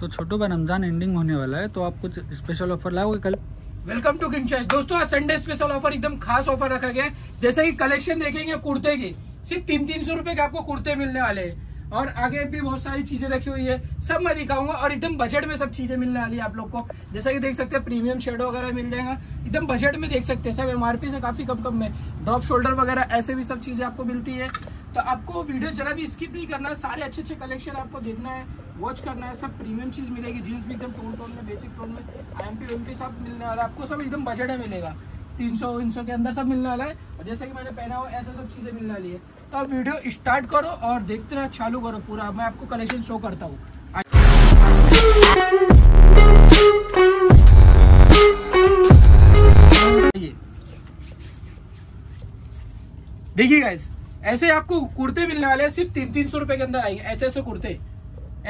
तो छोटू भाई रमजान एंडिंग होने वाला है तो आप कुछ स्पेशल ऑफर लाओगे कल? Welcome to king choice. दोस्तों आज संडे स्पेशल ऑफर, एकदम खास ऑफर रखा गया है। जैसे कि कलेक्शन देखेंगे कुर्ते की, सिर्फ 300 रुपए के आपको कुर्ते मिलने वाले हैं और आगे भी बहुत सारी चीजें रखी हुई है, सब मैं दिखाऊंगा और एकदम बजट में सब चीजें मिलने वाली है आप लोग को। जैसा कि देख सकते हैं प्रीमियम शेड वगैरह मिल जाएगा, एकदम बजट में देख सकते हैं, सब MRP से काफी कम कम में। ड्रॉप शोल्डर वगैरह ऐसे भी सब चीजें आपको मिलती है। तो आपको वीडियो जरा भी स्किप नहीं करना है, सारे अच्छे अच्छे कलेक्शन आपको देखना है, वॉच करना है, सब प्रीमियम चीज मिलेगी। जींस भी एकदम टोन में, बेसिक टोन में, IMP सब मिलने वाला है आपको, सब एकदम बजट में मिलेगा, 300-300 के अंदर सब मिलने वाला है। और जैसे कि मैंने पहना हुआ ऐसा सब चीजें मिलने वाली है। तो आप वीडियो स्टार्ट करो और देखते रहो, चालू करो पूरा, मैं आपको कलेक्शन शो करता हूँ। देखिए गाइस, ऐसे आपको कुर्ते मिलने वाले हैं, सिर्फ 300-300 रुपए के अंदर आएंगे। ऐसे कुर्ते,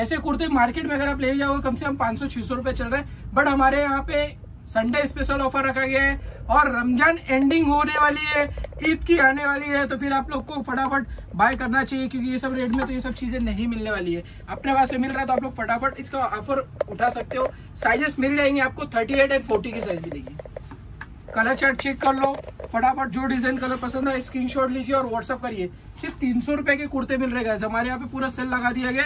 ऐसे कुर्ते मार्केट में अगर आप ले जाओगे कम से कम 500-600 रुपए चल रहा है, बट हमारे यहाँ पे संडे स्पेशल ऑफर रखा गया है और रमजान एंडिंग होने वाली है, ईद की आने वाली है, तो फिर आप लोग को फटाफट बाय करना चाहिए क्योंकि ये सब रेट में तो ये सब चीजें नहीं मिलने वाली है। अपने पास से मिल रहा है तो आप लोग फटाफट इसका ऑफर उठा सकते हो। साइजेस मिल जाएंगे आपको 38 और 40 की साइज मिलेगी। कलर चार्ट चेक कर लो फटाफट, जो डिजाइन कलर पसंद है स्क्रीनशॉट लीजिए और व्हाट्सअप करिए। सिर्फ 300 रुपए के कुर्ते मिल रहे हैं, हमारे यहाँ पे पूरा सेल लगा दिया गया,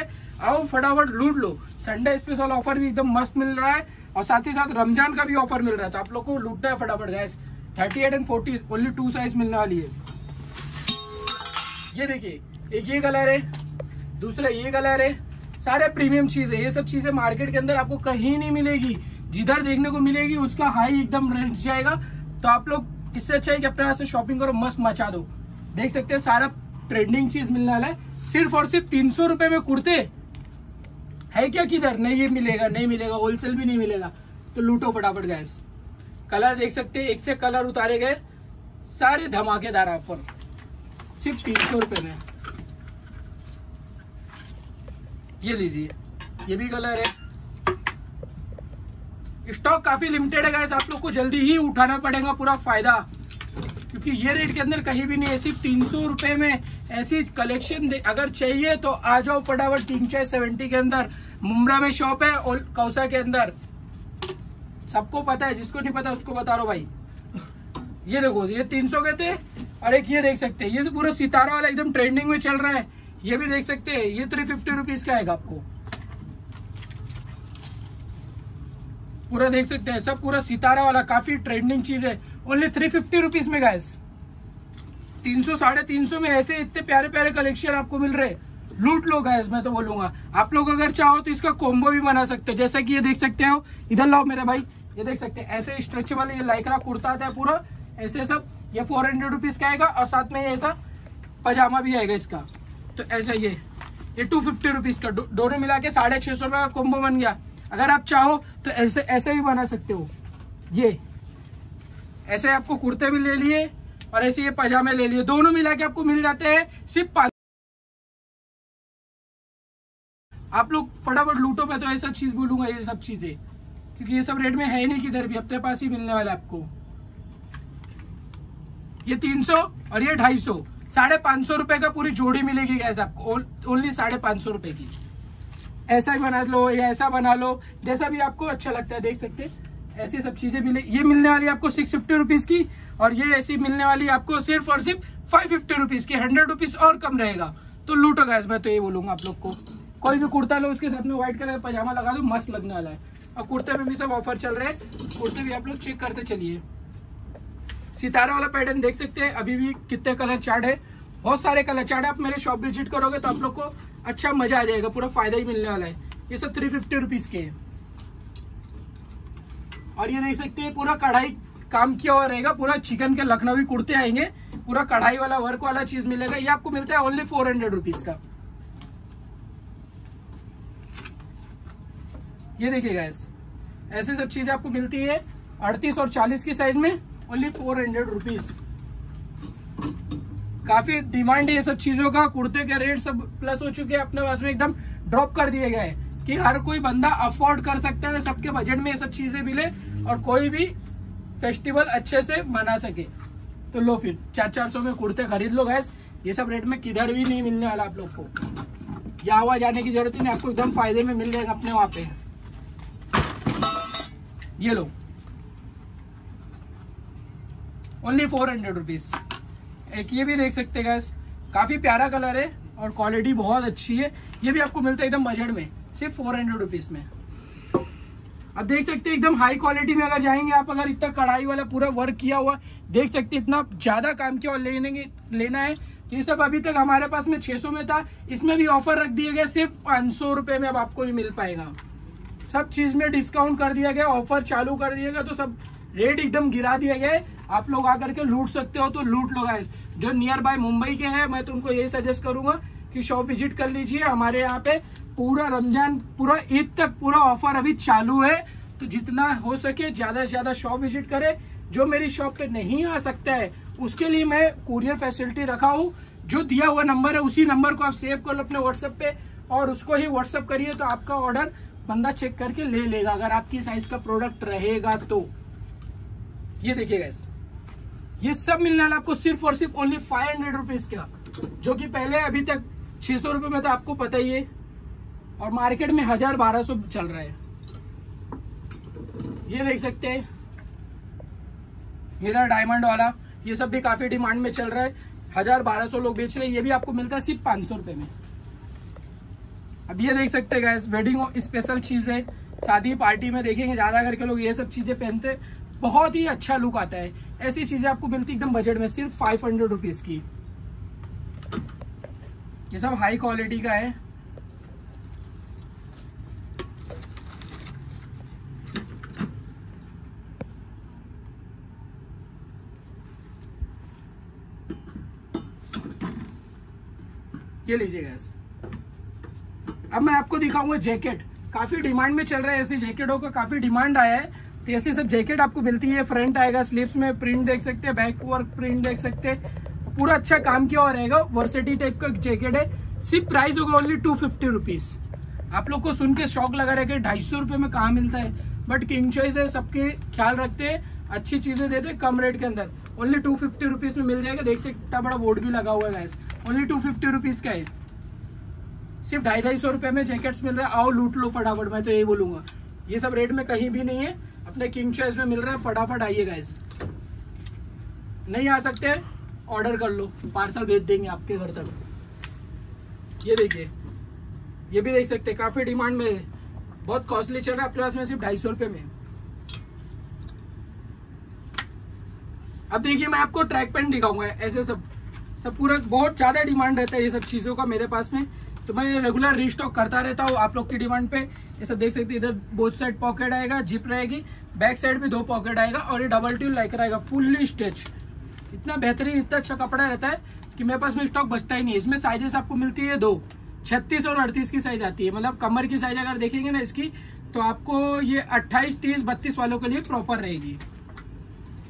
आओ फटाफट लूट लो। संडे स्पेशल ऑफर भी एकदम मस्त मिल रहा है और साथ ही साथ रमजान का भी ऑफर मिल रहा है, तो आप लोग को लूटना है फटाफट गैस। 38 और 40 ओनली 2 साइज मिलने वाली है। ये देखिए, एक ये कलर है, दूसरा ये कलर है, सारे प्रीमियम चीज है। ये सब चीजें मार्केट के अंदर आपको कहीं नहीं मिलेगी, जिधर देखने को मिलेगी उसका हाई एकदम रेंज जाएगा। तो आप लोग इससे अच्छा है कि अपने यहाँ से शॉपिंग करो, मस्त मचा दो। देख सकते हैं सारा ट्रेंडिंग चीज मिलने वाला है, सिर्फ और सिर्फ 300 रुपए में कुर्ते है क्या किधर? नहीं ये मिलेगा, नहीं मिलेगा, होलसेल भी नहीं मिलेगा, तो लूटो फटाफट गैस। कलर देख सकते हैं, एक से कलर उतारे गए, सारे धमाकेदार ऑफर सिर्फ 300 रुपए में। ये लीजिए, ये भी कलर है। स्टॉक काफी लिमिटेड है गाइस, आप लोग को जल्दी ही उठाना पड़ेगा पूरा फायदा, क्योंकि ये रेट के अंदर कहीं भी नहीं है। सिर्फ 300 रुपए में ऐसी कलेक्शन अगर चाहिए तो आ जाओ फटाफट। किंगचॉइस70 के अंदर मुंब्रा में शॉप है और कौसा के अंदर, सबको पता है, जिसको नहीं पता उसको बता रहा भाई। ये देखो, ये 300 के थे और एक ये देख सकते हैं, ये पूरा सितारा वाला एकदम ट्रेंडिंग में चल रहा है। ये भी देख सकते है, ये 350 रुपीज का आएगा आपको, पूरा देख सकते हैं, सब पूरा सितारा वाला काफी ट्रेंडिंग चीज है, ओनली 350 रुपीज में गाइस। 300-350 में ऐसे इतने प्यारे प्यारे कलेक्शन आपको मिल रहे, लूट लो गाइस। मैं तो बोलूंगा आप लोग अगर चाहो तो इसका कॉम्बो भी बना सकते हो, जैसा कि ये देख सकते हो, इधर लाओ मेरे भाई, ये देख सकते हैं ऐसे स्ट्रेच वाले, ये लाइक्रा कुर्ता आता है पूरा ऐसे सब, ये 400 रुपीज का आएगा और साथ में ऐसा पजामा भी आएगा इसका, तो ऐसा ये 250 रुपीज का, दोनों मिला के 650 रुपए का कॉम्बो बन गया। अगर आप चाहो तो ऐसे ऐसे ही बना सकते हो, ये ऐसे आपको कुर्ते भी ले लिए और ऐसे ये पजामे ले लिए, दोनों मिला के आपको मिल जाते हैं सिर्फ 500। आप लोग फटाफट लूटो, मैं तो ये सब चीज बोलूंगा, ये सब चीजें क्योंकि ये सब रेट में है ही नहीं किधर भी, अपने पास ही मिलने वाला है आपको। ये 300 और ये 250, 550 रुपए का पूरी जोड़ी मिलेगी गैस आपको, ओनली 550 रुपए की। ऐसा बना लो या ऐसा बना लो, जैसा भी आपको अच्छा लगता है। देख सकते हैं ऐसी सब चीजें मिले, ये मिलने वाली आपको 650 रुपीज की और ये ऐसी मिलने वाली आपको सिर्फ और सिर्फ 550 रुपीज की, 100 रुपीज और कम रहेगा, तो लूटो गैस। मैं तो ये बोलूंगा आप लोग को, कोई भी कुर्ता लो उसके साथ में व्हाइट कलर का पजामा लगा दो, मस्त लगने वाला है। और कुर्ते में भी सब ऑफर चल रहे हैं, कुर्ते भी आप लोग चेक करते चलिए। सितारा वाला पैटर्न देख सकते हैं, अभी भी कितने कलर चार्ट है, बहुत सारे कलर चार्ट है। आप मेरे शॉप विजिट करोगे तो आप लोग को अच्छा मजा आ जाएगा, पूरा फायदा ही मिलने वाला है। ये सब 350 रुपीज के हैं और ये देख सकते हैं पूरा कढ़ाई काम किया हुआ रहेगा, पूरा चिकन के लखनवी कुर्ते आएंगे, पूरा कढ़ाई वाला वर्क वाला चीज मिलेगा। ये आपको मिलता है ओनली 400 रुपीज का। ये देखिए गाइस, ऐसे सब चीजें आपको मिलती है 38 और 40 की साइज में, ओनली 400 रुपीज। काफी डिमांड है ये सब चीजों का, कुर्ते के रेट सब प्लस हो चुके हैं, अपने पास में एकदम ड्रॉप कर दिए गए कि हर कोई बंदा अफोर्ड कर सकता है, सबके बजट में ये सब चीजें मिले और कोई भी फेस्टिवल अच्छे से मना सके। तो लो फिर 400-400 में कुर्ते खरीद लो गैस, ये सब रेट में किधर भी नहीं मिलने वाला आप लोग को, या आवा जाने की जरूरत नहीं, आपको एकदम फायदे में मिल जाएगा अपने वहाँ पे। ये लो ओनली 400 रुपीज। एक ये भी देख सकते हैं गाइस, काफी प्यारा कलर है और क्वालिटी बहुत अच्छी है। ये भी आपको मिलता है एकदम बजट में, सिर्फ 400 रुपीज में। अब देख सकते हैं एकदम हाई क्वालिटी में अगर जाएंगे आप, अगर इतना कढ़ाई वाला पूरा वर्क किया हुआ देख सकते हैं, इतना ज्यादा काम किया और लेना है तो ये सब अभी तक हमारे पास में 600 में था, इसमें भी ऑफर रख दिया गया सिर्फ 500 रुपये में अब आपको ये मिल पाएगा। सब चीज में डिस्काउंट कर दिया गया, ऑफर चालू कर दिया गया, तो सब रेट एकदम गिरा दिया गया। आप लोग आकर के लूट सकते हो तो लूट लो गाइस। जो नियर बाय मुंबई के हैं मैं तो उनको यही सजेस्ट करूंगा कि शॉप विजिट कर लीजिए। हमारे यहाँ पे पूरा रमजान पूरा ईद तक पूरा ऑफर अभी चालू है, तो जितना हो सके ज्यादा से ज्यादा शॉप विजिट करे। जो मेरी शॉप पे नहीं आ सकता है उसके लिए मैं कुरियर फैसिलिटी रखा हूँ, जो दिया हुआ नंबर है उसी नंबर को आप सेव कर लो अपने व्हाट्सएप पे और उसको ही व्हाट्सएप करिए तो आपका ऑर्डर बंदा चेक करके ले लेगा, अगर आपकी साइज का प्रोडक्ट रहेगा तो। ये देखिए गाइस, ये सब मिलने वाला आपको सिर्फ और सिर्फ ओनली 500 रुपीज का, जो कि पहले अभी तक 600 रुपये में था, आपको पता ही है, और मार्केट में 1000-1200 चल रहा है। ये देख सकते हैं मेरा डायमंड वाला, ये सब भी काफी डिमांड में चल रहा है, 1000-1200 लोग बेच रहे हैं। ये भी आपको मिलता है सिर्फ 500 रुपये में। अब ये देख सकते हैं गाइस, वेडिंग स्पेशल चीज है, शादी पार्टी में देखेंगे ज्यादा करके लोग ये सब चीजें पहनते हैं, बहुत ही अच्छा लुक आता है। ऐसी चीजें आपको मिलती एकदम बजट में सिर्फ 500 रुपीज की। ये सब हाई क्वालिटी का है। ये लीजिए गैस, अब मैं आपको दिखाऊंगा जैकेट, काफी डिमांड में चल रहा है, ऐसी जैकेटों का काफी डिमांड आया है। तो ऐसी सब जैकेट आपको मिलती है, फ्रंट आएगा, स्लीव्स में प्रिंट देख सकते हैं, बैक वर्क प्रिंट देख सकते हैं, पूरा अच्छा काम किया हुआ रहेगा, वर्सेटी टाइप का जैकेट है। सिर्फ प्राइस होगा ओनली 250 रुपीज। आप लोग को सुन के शौक लगा रहेगा 250 रुपये में कहाँ मिलता है, बट किंग चॉइस है, सबके ख्याल रखते हैं, अच्छी चीजें देते हैं कम रेट के अंदर। ओनली 250 रुपीज में मिल जाएगा। देख सकते कितना बड़ा बोर्ड भी लगा हुआ है गाइस, ओनली 250 रुपीज का है। सिर्फ 250-250 रुपये में जैकेट्स मिल रहा है, आओ लूट लो फटाफट, मैं तो यही बोलूंगा। ये सब रेट में कहीं भी नहीं है, अपने किंग चॉइस में मिल रहा है, फटाफट आइए गाइस। नहीं आ सकते ऑर्डर कर लो, पार्सल भेज देंगे आपके घर तक। ये देखिए, ये भी देख सकते हैं, काफी डिमांड में है, बहुत कॉस्टली चल रहा है, अपने पास में सिर्फ 250 रुपये में। अब देखिए मैं आपको ट्रैक पैंट दिखाऊंगा, ऐसे सब पूरा बहुत ज्यादा डिमांड रहता है ये सब चीजों का मेरे पास में, तो मैं रेगुलर रीस्टॉक करता रहता हूँ आप लोग की डिमांड पे। ये सब देख सकते हैं, इधर बोथ साइड पॉकेट आएगा, जिप रहेगी, बैक साइड भी 2 पॉकेट आएगा, और ये डबल ट्यूल लाइक रहेगा, फुल्ली स्टिच। इतना बेहतरीन, इतना अच्छा कपड़ा रहता है कि मेरे पास में स्टॉक बचता ही नहीं। इसमें साइजेस आपको मिलती है 2, 36 और 38 की साइज आती है, मतलब कमर की साइज अगर देखेंगे ना इसकी तो आपको ये 28, 30, 32 वालों के लिए प्रॉपर रहेगी।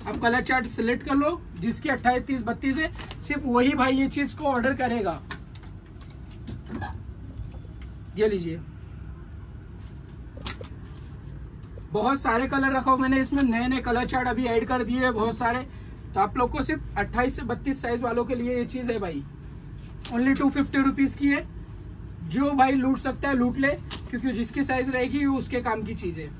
आप कलर चार्ट सिलेक्ट कर लो, जिसकी 28, 30, 32 है सिर्फ वही भाई ये चीज को ऑर्डर करेगा। ये लीजिए, बहुत सारे कलर रखा हूं मैंने इसमें, नए नए कलर चार्ट अभी ऐड कर दिए बहुत सारे, तो आप लोग को सिर्फ 28 से 32 साइज वालों के लिए ये चीज है भाई, ओनली 250 रुपीज की है। जो भाई लूट सकता है लूट ले, क्योंकि जिसकी साइज रहेगी वो उसके काम की चीज है।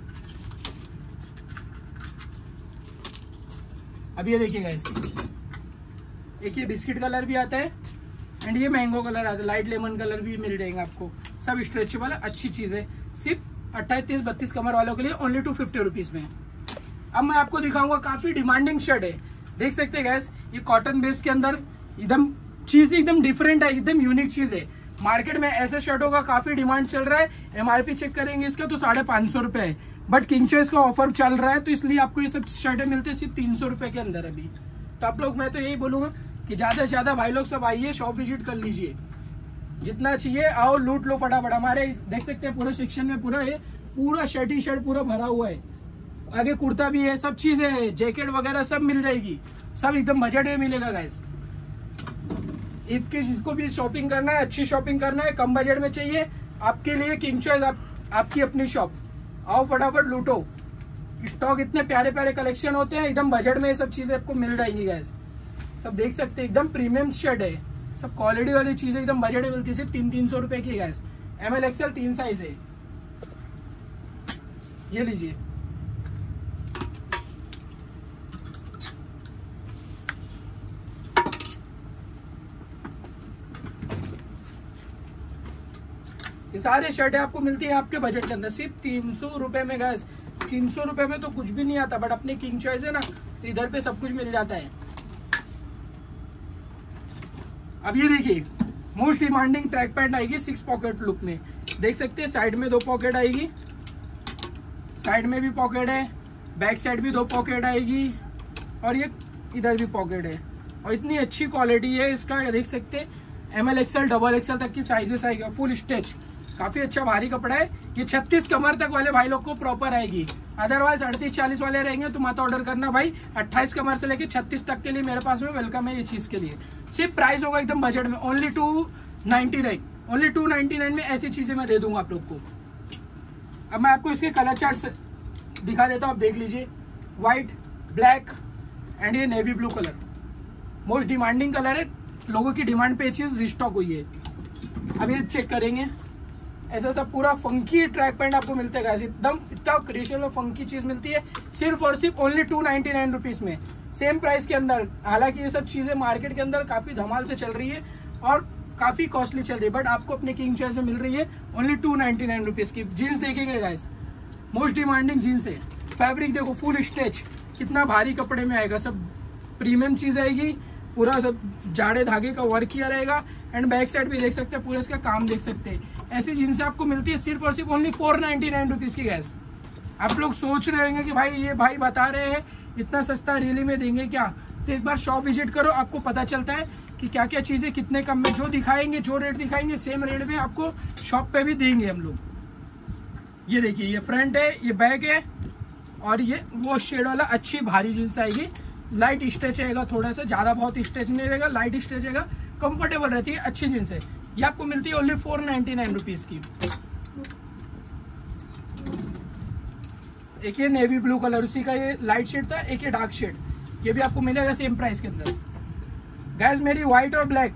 अब ये देखिएगा, एक ये बिस्किट कलर भी आता है एंड ये मैंगो कलर आता है, लाइट लेमन कलर भी मिल जाएगा आपको, सब स्ट्रेचेबल अच्छी चीज है, सिर्फ 28, 30, 32 कमर वालों के लिए ओनली 250 रुपीज में। अब मैं आपको दिखाऊंगा, काफी डिमांडिंग शर्ट है, देख सकते हैं गैस, ये कॉटन बेस के अंदर एकदम चीज एकदम डिफरेंट है, एकदम यूनिक चीज है। मार्केट में ऐसे शर्टों का काफी डिमांड चल रहा है, MRP चेक करेंगे इसका तो 550 रुपये है, बट किंग चॉइस का ऑफर चल रहा है तो इसलिए आपको ये सब शर्टें मिलते हैं सिर्फ 300 रुपये के अंदर अभी। तो आप लोग, मैं तो यही बोलूंगा कि ज्यादा से ज्यादा भाई लोग सब आइए, शॉप विजिट कर लीजिए, जितना चाहिए आओ लूट लो फटाफट। हमारे देख सकते हैं पूरे सेक्शन में पूरा है, पूरा शर्ट ही शर्ट पूरा भरा हुआ है, आगे कुर्ता भी है, सब चीजें है, जैकेट वगैरह सब मिल जाएगी, सब एकदम बजट में मिलेगा गाइस। ईद की जिसको भी शॉपिंग करना है, अच्छी शॉपिंग करना है, कम बजट में चाहिए, आपके लिए किंग चॉइस आपकी अपनी शॉप, आओ फटाफट लूटो। स्टॉक इतने प्यारे प्यारे कलेक्शन होते हैं, एकदम बजट में ये सब चीजें आपको मिल जाएगी गाइस। सब देख सकते हैं एकदम प्रीमियम शर्ट है, सब क्वालिटी वाली चीजें एकदम बजट में मिलती है, सिर्फ 300-300 रुपये की गाइस। ML XL 3 साइज है। ये लीजिए, ये सारे शर्टें आपको मिलती है आपके बजट के अंदर सिर्फ 300 रुपये में। गैस 300 रुपये में तो कुछ भी नहीं आता, बट अपने किंग चॉइस है ना, तो इधर पे सब कुछ मिल जाता है। अब ये देखिए मोस्ट डिमांडिंग ट्रैक पैंट आएगी 6 पॉकेट लुक में, देख सकते हैं साइड में 2 पॉकेट आएगी, साइड में भी पॉकेट है, बैक साइड भी 2 पॉकेट आएगी और ये इधर भी पॉकेट है। और इतनी अच्छी क्वालिटी है इसका, देख सकते हैं ML XL XXL तक की साइजेस आएगा, फुल स्टिच, काफ़ी अच्छा भारी कपड़ा है। ये 36 कमर तक वाले भाई लोग को प्रॉपर आएगी, अदरवाइज 38-40 वाले रहेंगे तो मत ऑर्डर करना भाई। 28 कमर से लेके 36 तक के लिए मेरे पास में वेलकम है। ये चीज़ के लिए सिर्फ प्राइस होगा एकदम बजट में, ओनली 299, ओनली 299 में ऐसी चीज़ें मैं दे दूंगा आप लोग को। अब मैं आपको इसके कलर चार्ट दिखा देता हूँ, आप देख लीजिए, वाइट, ब्लैक एंड ये navy blue colour, most demanding colour है, लोगों की डिमांड पे चीज़ रिस्टॉक हुई है। अब ये चेक करेंगे, ऐसा सब पूरा फंकी ट्रैक पैंट आपको मिलता है, एकदम इतना क्रिएशन में फंकी चीज़ मिलती है सिर्फ और सिर्फ ओनली 299 रुपीज़ में, सेम प्राइस के अंदर। हालांकि ये सब चीज़ें मार्केट के अंदर काफ़ी धमाल से चल रही है और काफ़ी कॉस्टली चल रही है, बट आपको अपने किंग चॉइस में मिल रही है ओनली 299 रुपीज़ की। जीन्स देखेंगे गाइस, मोस्ट डिमांडिंग जीन्स है, फैब्रिक देखो फुल स्ट्रेच, कितना भारी कपड़े में आएगा, सब प्रीमियम चीज़ आएगी, पूरा सब जाड़े धागे का वर्क किया रहेगा। एंड बैक साइड भी देख सकते हैं, पूरा इसका काम देख सकते हैं। ऐसी जीन्स आपको मिलती है सिर्फ और सिर्फ ओनली 499 रुपीज़ की। गैस आप लोग सोच रहे होंगे कि भाई ये भाई बता रहे हैं इतना सस्ता रियली में देंगे क्या, तो एक बार शॉप विजिट करो, आपको पता चलता है कि क्या क्या चीज़ें कितने कम में, जो दिखाएंगे जो रेट दिखाएंगे सेम रेट में आपको शॉप पर भी देंगे हम लोग। ये देखिए ये फ्रंट है, ये बैक है और ये वो शेड वाला अच्छी भारी जीन्स आएगी, लाइट स्ट्रेच रहेगा, थोड़ा सा ज़्यादा बहुत स्ट्रेच नहीं रहेगा, लाइट स्ट्रेच रहेगा, कंफर्टेबल रहती है, अच्छी जीन्स है। ये आपको मिलती है ओनली 499 रुपीज़ की। एक ये नेवी ब्लू कलर, उसी का ये लाइट शेड था, एक ये डार्क शेड, ये भी आपको मिलेगा सेम प्राइस के अंदर। गैस मेरी व्हाइट और ब्लैक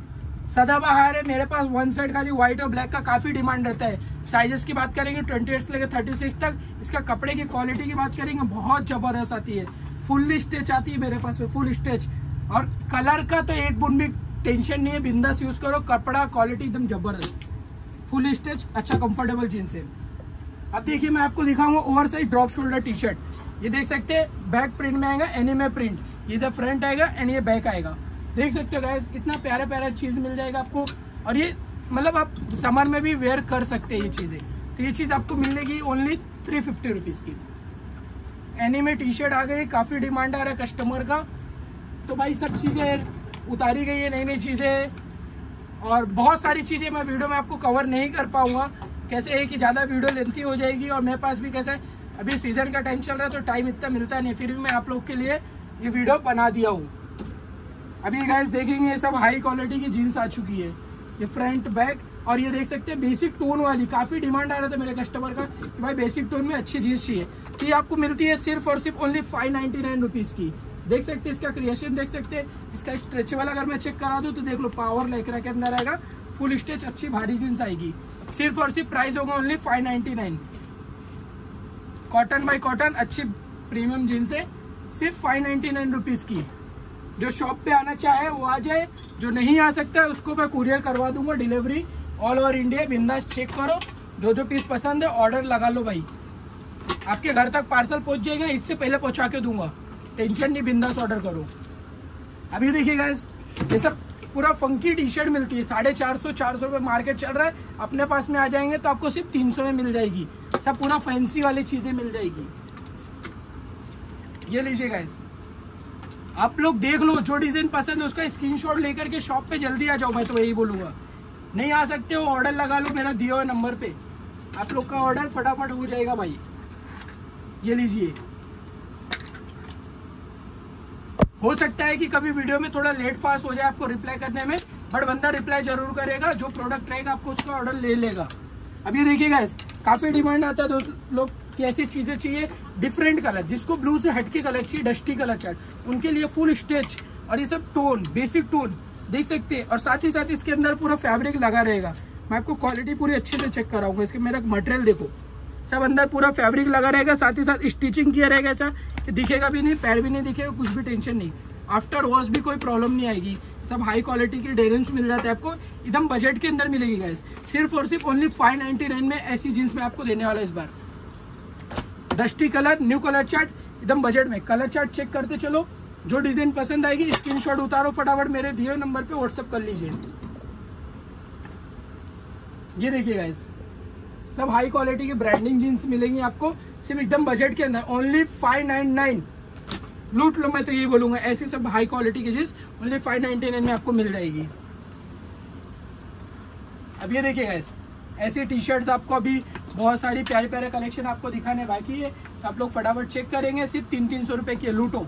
सदाबहार है, मेरे पास वन साइड खाली व्हाइट और ब्लैक का काफ़ी डिमांड रहता है। साइजेस की बात करेंगे 28 से लेकर 36 तक, इसका कपड़े की क्वालिटी की बात करेंगे बहुत ज़बरदस्त आती है, फुल स्टेच आती है मेरे पास में, फुल स्टेच। और कलर का तो एक बुन भी टेंशन नहीं है, बिंदास यूज़ करो, कपड़ा क्वालिटी एकदम जबरदस्त, फुल स्टेच, अच्छा कंफर्टेबल जीन्स है। अब देखिए मैं आपको दिखाऊंगा over size drop shoulder T shirt, ये देख सकते हैं बैक प्रिंट में आएगा, एनीमे प्रिंट, ये इधर फ्रंट आएगा एंड ये बैक आएगा, देख सकते हो गाइस, इतना प्यारा प्यारा चीज़ मिल जाएगा आपको। और ये मतलब आप समर में भी वेयर कर सकते हैं ये चीज़ें, तो ये चीज़ आपको मिलेगी ओनली 350 रुपीज़ की। एनीमे टी शर्ट आ गई, काफ़ी डिमांड आ रहा है कस्टमर का, तो भाई सब चीज़ें उतारी गई है, नई नई चीज़ें, और बहुत सारी चीज़ें मैं वीडियो में आपको कवर नहीं कर पाऊँगा, कैसे है कि ज़्यादा वीडियो लेंथी हो जाएगी और मेरे पास भी कैसे अभी सीज़न का टाइम चल रहा है तो टाइम इतना मिलता नहीं, फिर भी मैं आप लोग के लिए ये वीडियो बना दिया हूँ। अभी गाइस देखेंगे ये सब हाई क्वालिटी की जीन्स आ चुकी है, ये फ्रंट बैक, और ये देख सकते हैं बेसिक टोन वाली, काफ़ी डिमांड आ रहा था मेरे कस्टमर का कि भाई बेसिक टोन में अच्छी जीन्स चाहिए, तो ये आपको मिलती है सिर्फ और सिर्फ ओनली 599 रुपीज़ की। देख सकते हैं इसका क्रिएशन, देख सकते हैं इसका स्ट्रेच वाला, अगर मैं चेक करा दूँ तो देख लो पावर लेकरा के अंदर आएगा, फुल स्ट्रेच, अच्छी भारी जीन्स आएगी, सिर्फ और सिर्फ प्राइस होगा ओनली 599। कॉटन बाई कॉटन अच्छी प्रीमियम जीन्स है, सिर्फ 599 रुपीज़ की। जो शॉप पे आना चाहे वो आ जाए, जो नहीं आ सकता है उसको मैं कुरियर करवा दूंगा, डिलीवरी ऑल ओवर इंडिया, बिंदास चेक करो, जो जो पीस पसंद है ऑर्डर लगा लो भाई, आपके घर तक पार्सल पहुंच जाएगा, इससे पहले पहुंचा के दूंगा, टेंशन नहीं, बिंदास ऑर्डर करो। अभी देखिएगा ये सब पूरा फंकी टी शर्ट मिलती है, 450-400 पे मार्केट चल रहा है, अपने पास में आ जाएंगे तो आपको सिर्फ 300 में मिल जाएगी, सब पूरा फैंसी वाली चीज़ें मिल जाएगी। ये लीजिएगा, आप लोग देख लो, जो डिज़ाइन पसंद है उसका स्क्रीनशॉट लेकर के शॉप पे जल्दी आ जाओ भाई, तो यही बोलूँगा, नहीं आ सकते हो ऑर्डर लगा लो मेरा दिए हुए नंबर पे, आप लोग का ऑर्डर फटाफट हो जाएगा भाई। ये लीजिए, हो सकता है कि कभी वीडियो में थोड़ा लेट फास्ट हो जाए आपको रिप्लाई करने में, बट बंदा रिप्लाई जरूर करेगा, जो प्रोडक्ट रहेगा आपको उसका ऑर्डर ले लेगा। अब ये देखिएगा, काफ़ी डिमांड आता है दोस्त लोग कि ऐसी चीज़ें चाहिए डिफरेंट कलर, जिसको ब्लू से हटके कलर चाहिए, डस्टी कलर चार्ट, उनके लिए फुल स्ट्रेच और ये सब टोन, बेसिक टोन देख सकते हैं, और साथ ही साथ इसके अंदर पूरा फैब्रिक लगा रहेगा। मैं आपको क्वालिटी पूरी अच्छे से चेक कराऊंगा, इसके मेरा मटेरियल देखो, सब अंदर पूरा फैब्रिक लगा रहेगा, साथ ही साथ स्टिचिंग किया रहेगा, ऐसा कि दिखेगा भी नहीं, पैर भी नहीं दिखेगा, कुछ भी टेंशन नहीं, आफ्टर वॉश भी कोई प्रॉब्लम नहीं आएगी, सब हाई क्वालिटी के डेनिम्स मिल जाते हैं आपको, एकदम बजट के अंदर मिलेगी गाइस। सिर्फ और सिर्फ ओनली 599 में ऐसी जीन्स में आपको देने वाला इस बार। Dusty colour, new colour chart, एकदम बजट में। कलर चार्ट चेक करते चलो, जो डिजाइन पसंद आएगी स्क्रीनशॉट उतारो फटाफट, मेरे दिए नंबर पे व्हाट्सअप कर लीजिए। ये देखिए गाइस, सब हाई क्वालिटी की ब्रांडिंग जीन्स मिलेंगी आपको सिर्फ एकदम बजट के अंदर, ओनली 599। लूट लो, मैं तो ये बोलूंगा, ऐसी सब हाई क्वालिटी की जीन्स ओनली 599 में आपको मिल जाएगी। अब ये देखिए गाइस, ऐसी टी शर्ट आपको अभी बहुत सारी प्यारे प्यारे कलेक्शन आपको दिखाने बाकी है, तो आप लोग फटाफट चेक करेंगे। सिर्फ 300-300 रुपये के लूटो,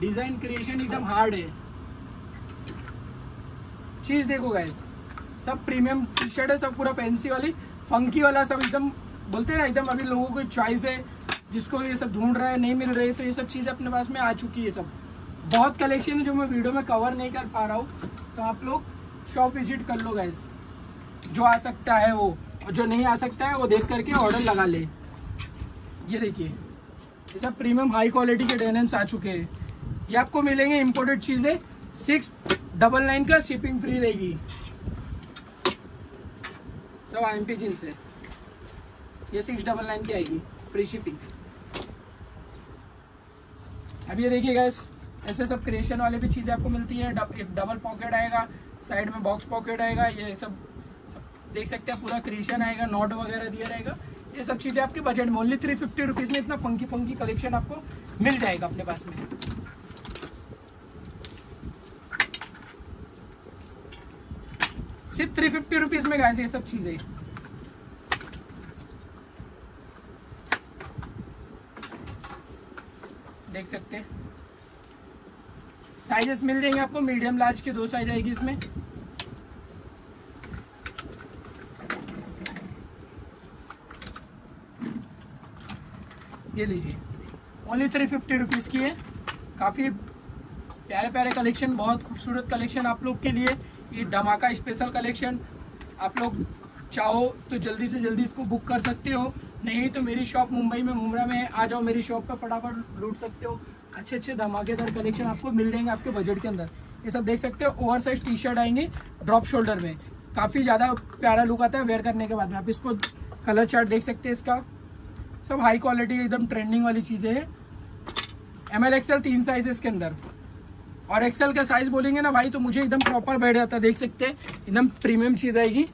डिजाइन क्रिएशन एकदम हार्ड है। चीज देखो गाइस, सब प्रीमियम टी शर्ट है, सब पूरा फैंसी वाली फंकी वाला, सब एकदम बोलते हैं ना एकदम, अभी लोगों को चॉइस है, जिसको ये सब ढूंढ रहा है नहीं मिल रही है, तो ये सब चीज़ें अपने पास में आ चुकी है। सब बहुत कलेक्शन है जो मैं वीडियो में कवर नहीं कर पा रहा हूँ, तो आप लोग शॉप विजिट कर लो गाइस, जो आ सकता है वो, और जो नहीं आ सकता है वो देख करके ऑर्डर लगा ले। ये देखिए, ये सब प्रीमियम हाई क्वालिटी के डेनिम्स आ चुके हैं। ये आपको मिलेंगे इम्पोर्टेड चीज़ें, 699 का शिपिंग फ्री रहेगी। सब आई एम पी जींस है, ये 699 की आएगी फ्री शिपिंग। अब ये देखिए गाइस, ऐसे सब क्रिएशन वाले भी चीज़ें आपको मिलती है। एक डबल पॉकेट आएगा, साइड में बॉक्स पॉकेट आएगा, ये सब देख सकते हैं, पूरा क्रिएशन आएगा, नॉट वगैरह दिया रहेगा। ये सब चीज़ें आपके बजट में ओनली 350 रुपीज़ में इतना फंकी फंकी कलेक्शन आपको मिल जाएगा अपने पास में। सिर्फ 350 रुपीज़ में गाइस ये सब चीजें। देख सकते हैं साइजेस मिल जाएंगे आपको, मीडियम लार्ज के 2 साइज आएगी इसमें। ये लीजिए, ओनली 350 रुपीज़ की है। काफी प्यारे प्यारे कलेक्शन, बहुत खूबसूरत कलेक्शन आप लोग के लिए। ये धमाका स्पेशल कलेक्शन, आप लोग चाहो तो जल्दी से जल्दी इसको बुक कर सकते हो, नहीं तो मेरी शॉप मुंबई में मुंब्रा में है, आ जाओ मेरी शॉप पर, फटाफट लूट सकते हो। अच्छे अच्छे धमाकेदार कलेक्शन आपको मिल जाएंगे आपके बजट के अंदर। ये सब देख सकते हो, ओवर साइज टी शर्ट आएंगे ड्रॉप शोल्डर में, काफ़ी ज़्यादा प्यारा लुक आता है वेयर करने के बाद में। आप इसको कलर चार्ट देख सकते हैं इसका, सब हाई क्वालिटी एकदम ट्रेंडिंग वाली चीज़ें हैं। ML XL 3 साइज है इसके अंदर, और एक्सेल का साइज बोलेंगे ना भाई तो मुझे एकदम प्रॉपर बैठ जाता है। देख सकते हैं एकदम प्रीमियम चीज़ आएगी,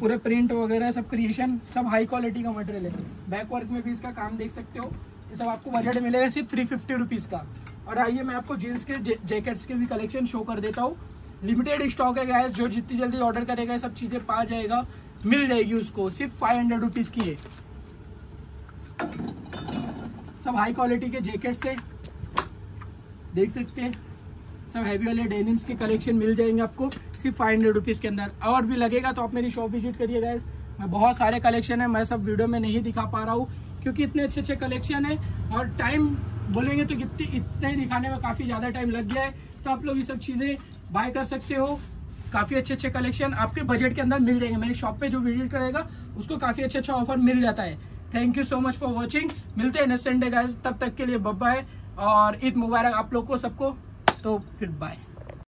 पूरे प्रिंट वगैरह सब क्रिएशन, सब हाई क्वालिटी का मटेरियल है। बैक वर्क में भी इसका काम देख सकते हो। ये सब आपको बजट मिलेगा सिर्फ 350 रुपीज़ का। और आइए मैं आपको जीन्स के जैकेट्स के भी कलेक्शन शो कर देता हूँ। लिमिटेड स्टॉक है गाइस, जो जितनी जल्दी ऑर्डर करेगा सब चीज़ें पा जाएगा, मिल जाएगी उसको। सिर्फ 500 रुपीज़ की है। सब हाई क्वालिटी के जैकेट्स है, देख सकते हैं, सब हैवी वाले डेनिम्स के कलेक्शन मिल जाएंगे आपको सिर्फ 500 रुपीज़ के अंदर। और भी लगेगा तो आप मेरी शॉप विजिट करिए गाइस, मैं बहुत सारे कलेक्शन है, मैं सब वीडियो में नहीं दिखा पा रहा हूँ क्योंकि इतने अच्छे अच्छे कलेक्शन है, और टाइम बोलेंगे तो इतने दिखाने में काफ़ी ज़्यादा टाइम लग गया है। तो आप लोग ये सब चीज़ें बाय कर सकते हो, काफ़ी अच्छे अच्छे कलेक्शन आपके बजट के अंदर मिल जाएंगे। मेरी शॉप पर जो विजिट करेगा उसको काफ़ी अच्छा अच्छा ऑफर मिल जाता है। Thank you so much for watching, मिलते हैं नेक्स्ट संडे गाइस, तब तक के लिए बाय बाय और ईद मुबारक आप लोग को सबको। तो फिर बाय।